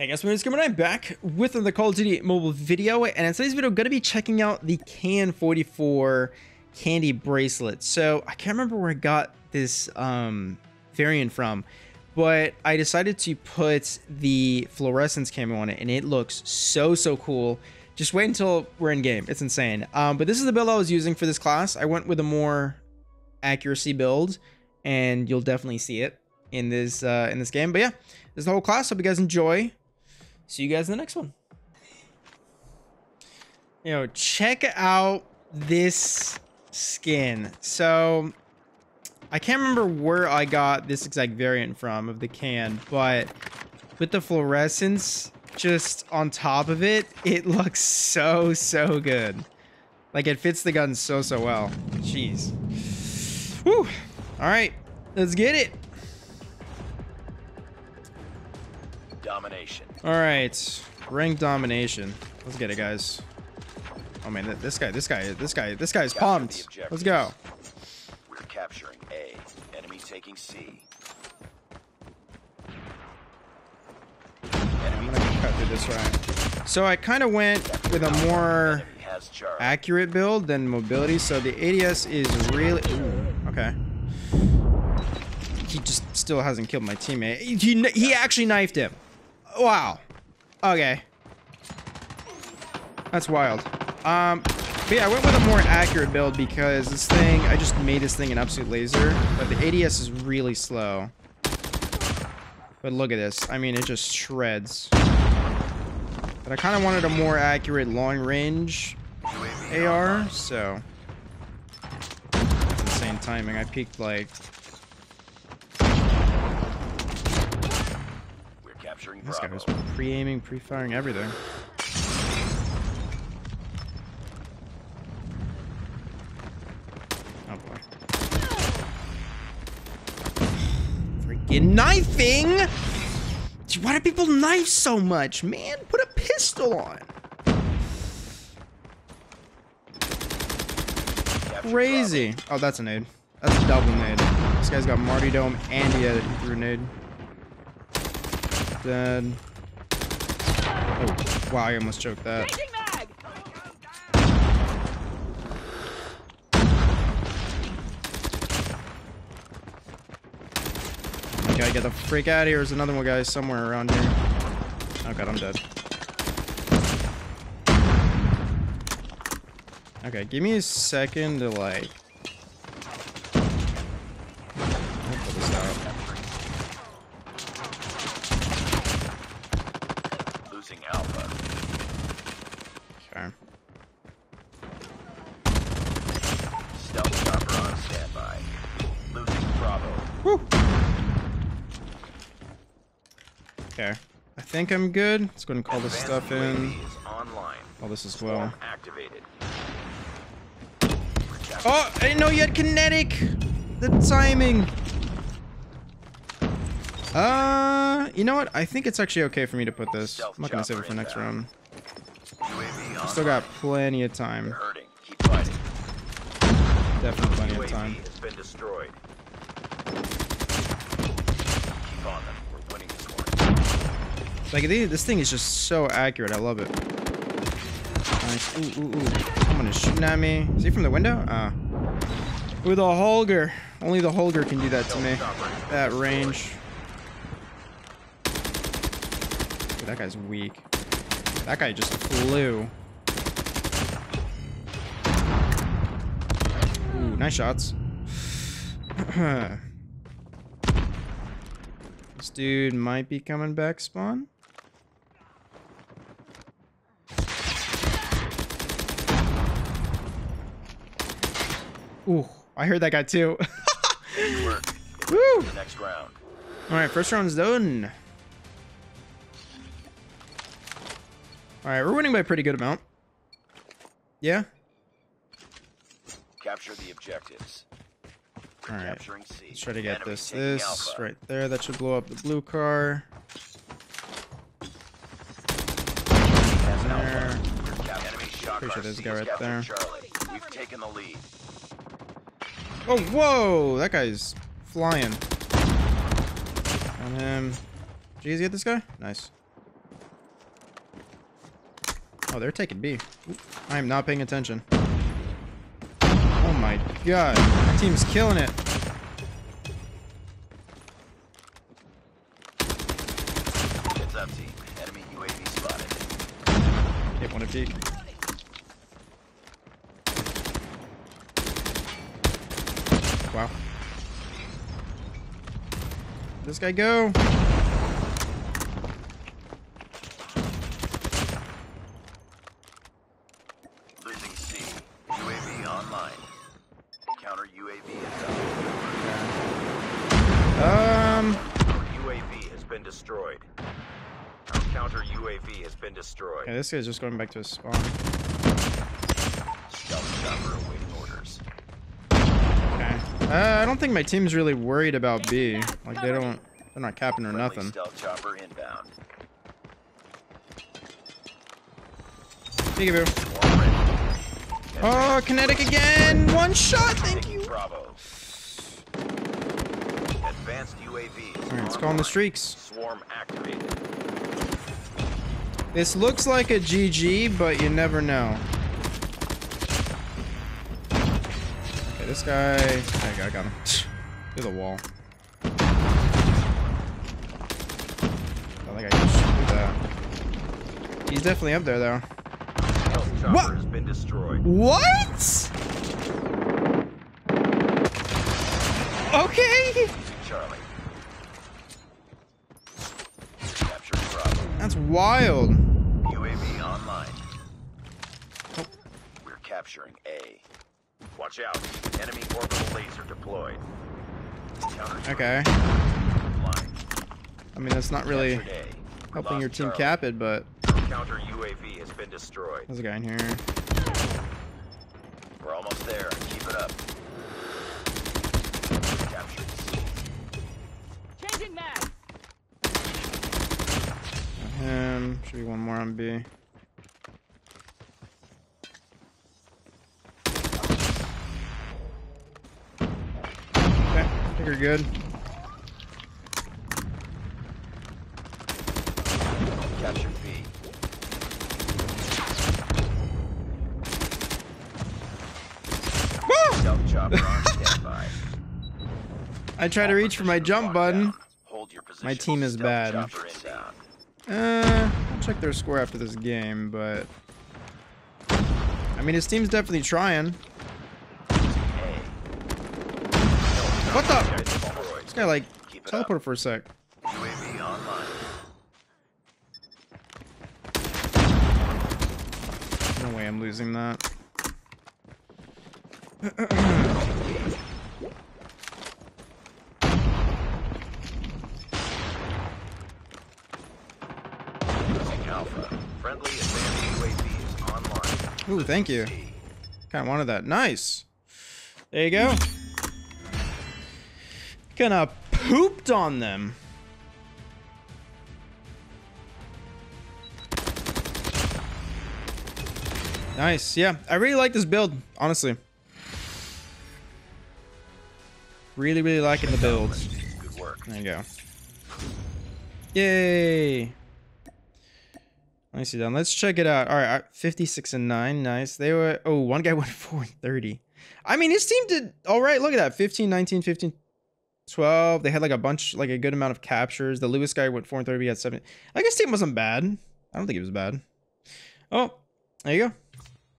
Hey guys, my name is Holger and I'm back with the Call of Duty mobile video, and in today's video I'm going to be checking out the KN-44 candy bracelet. So I can't remember where I got this Farian from, but I decided to put the fluorescence camera on it and it looks so cool. Just wait until we're in game, it's insane. But this is the build I was using for this class. I went with a more accuracy build and you'll definitely see it in this game. But yeah, this is the whole class. Hope you guys enjoy. See you guys in the next one. Yo, check out this skin. So I can't remember where I got this exact variant from of the can, but with the fluorescence just on top of it, it looks so good. Like, it fits the gun so well. Jeez. Whew. All right, let's get it. Domination. All right, rank domination. Let's get it, guys. Oh man, this guy is pumped. Let's go. We're capturing A. Enemy taking C. I'm gonna cut through this right. So I kind of went with a more accurate build than mobility. So the ADS is really ooh, okay. He just still hasn't killed my teammate. He actually knifed him. Wow. Okay. That's wild. But yeah, I went with a more accurate build because this thing, I just made this thing an absolute laser, but the ADS is really slow. But look at this. I mean, it just shreds. But I kind of wanted a more accurate long range AR, so. That's insane timing. I peaked like. This guy was pre-aiming, pre-firing, everything. Oh boy. Freaking knifing! Dude, why do people knife so much, man? Put a pistol on. Crazy. Oh, that's a nade. That's a double nade. This guy's got Marty Dome and he threw a nade. Dead. Oh, wow, I almost choked that. Okay, get the freak out of here. There's another one, guys, somewhere around here. Oh, God, I'm dead. Okay, give me a second to, like... Okay, I think I'm good. Let's go ahead and call this stuff in. All this as well. Oh, I didn't know you had kinetic. The timing. You know what? I think it's actually okay for me to put this. I'm not gonna save it for next round. Still got plenty of time. Definitely plenty of time. Keep on them. We're winning this one. Like, this thing is just so accurate. I love it. Nice. Ooh. Someone is shooting at me. Is he from the window? Ah. With a Holger. Only the Holger can do that to me. That range. Dude, that guy's weak. That guy just flew. Ooh, nice shots. This dude might be coming back spawn. Ooh, I heard that guy too. Woo. Next round. All right, first round's done. All right, we're winning by a pretty good amount. Yeah. Capture the objectives. All right, let's try to get this right there. That should blow up the blue car. There. Pretty sure there's a guy right there. We've taken the lead. Oh, whoa! That guy's flying. On him. Did you guys get this guy? Nice. Oh, they're taking B. I am not paying attention. Oh my god. My team's killing it. Heads up, team. Enemy UAV spotted. Hit one of G. Wow. This guy go. Losing C. UAV online. Counter UAV is up. Our UAV has been destroyed. Our counter UAV has been destroyed. Yeah, this guy's just going back to his spawn. Stealth chopper awaiting orders. Okay. I don't think my team's really worried about B. Like they don't. They're not capping or nothing. Stealth chopper inbound. Thank you. Oh, kinetic again! One shot, thank you! Bravo. Advanced UAV. Alright, let's go on the streaks. Swarm activated. This looks like a GG, but you never know. Okay, this guy... There you go, I got him. There's a wall. I don't think I can shoot that. He's definitely up there, though. What? Has been destroyed. What? Okay. Charlie. Capture Bravo. That's wild. UAV online. Oh. We're capturing A. Watch out. Enemy orbital laser deployed. Counter okay. Online. I mean, that's not really helping your team Charlie. Cap it, but. Counter UAV has been destroyed. There's a guy in here. We're almost there. Keep it up. Captured. Changing mag. Got him. Should be one more on B. Okay, I think we're good. Captured B. I try to reach for my jump button. My team is bad. I'll check their score after this game, but I mean his team's definitely trying. What the? This guy like teleported for a sec. No way I'm losing that. Ooh, thank you. Kind of wanted that. Nice. There you go. Kind of pooped on them. Nice. Yeah, I really like this build, honestly. Really liking the build. Good work. There you go. Yay! Nicely done. Let's check it out. All right, 56 and 9. Nice. They were. Oh, one guy went 4 and 30. I mean, his team did all right. Look at that. 15, 19, 15, 12. They had like a bunch, like a good amount of captures. The Lewis guy went 4 and 30. He had 7. I guess his team wasn't bad. I don't think it was bad. Oh, there you go.